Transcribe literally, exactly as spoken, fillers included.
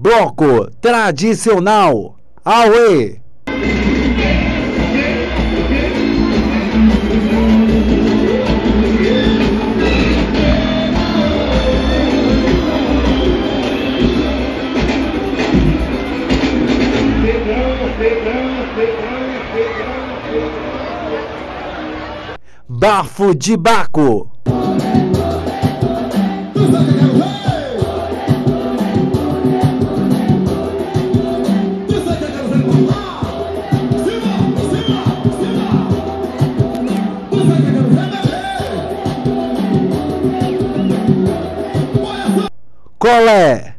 bloco tradicional. Auê! Bafo de Baco. Colé.